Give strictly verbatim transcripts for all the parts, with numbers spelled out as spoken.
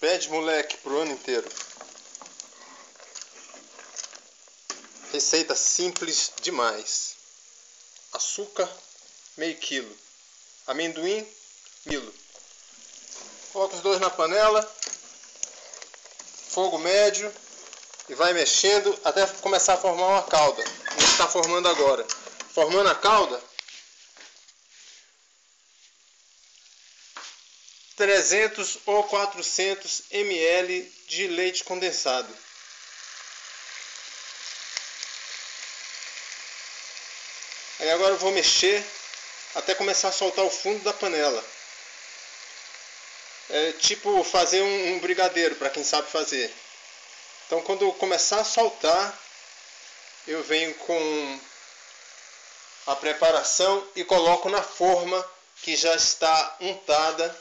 Pé de moleque pro ano inteiro. Receita simples demais. Açúcar, meio quilo. Amendoim, quilo. Coloca os dois na panela. Fogo médio. E vai mexendo até começar a formar uma calda. Como está formando agora. Formando a calda. trezentos ou quatrocentos mililitros de leite condensado. Aí agora eu vou mexer até começar a soltar o fundo da panela. É tipo fazer um, um brigadeiro, para quem sabe fazer. Então quando eu começar a soltar, eu venho com a preparação e coloco na forma que já está untada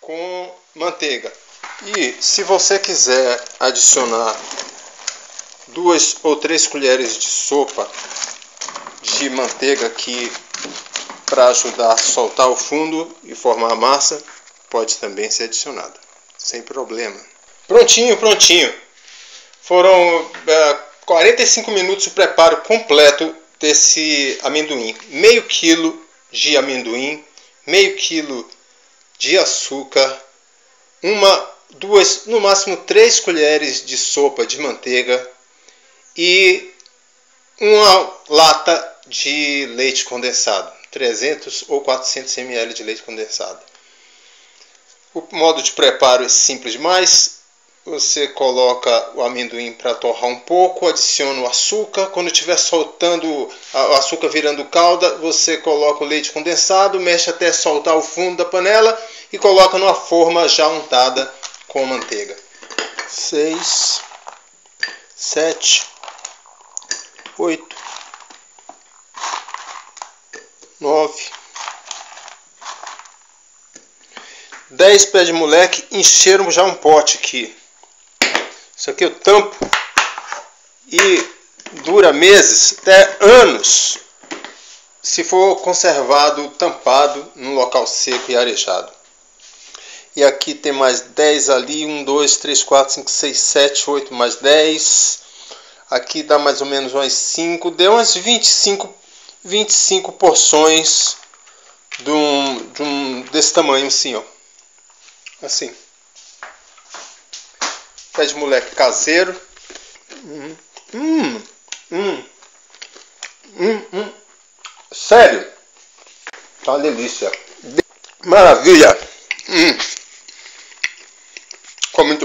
com manteiga. E se você quiser adicionar duas ou três colheres de sopa de manteiga aqui para ajudar a soltar o fundo e formar a massa, pode também ser adicionada, sem problema. Prontinho, prontinho. Foram é, quarenta e cinco minutos o preparo completo desse amendoim. Meio quilo de amendoim, meio quilo de açúcar, uma, duas, no máximo três colheres de sopa de manteiga e uma lata de leite condensado, trezentos ou quatrocentos mililitros de leite condensado. O modo de preparo é simples demais. Você coloca o amendoim para torrar um pouco, adiciona o açúcar. Quando estiver soltando o açúcar, virando calda, você coloca o leite condensado, mexe até soltar o fundo da panela e coloca numa forma já untada com manteiga. seis, sete, oito, nove, dez pés de moleque. Encheram já um pote aqui. Isso aqui eu tampo e dura meses, até anos, se for conservado, tampado, num local seco e arejado. E aqui tem mais dez ali, um, dois, três, quatro, cinco, seis, sete, oito, mais dez. Aqui dá mais ou menos umas cinco, deu umas vinte e cinco, vinte e cinco porções de um, de um, desse tamanho assim, ó. Assim. Pé de moleque caseiro. Hum, hum, hum, hum, hum. Sério, tá uma delícia. Maravilha. Hum. Ficou muito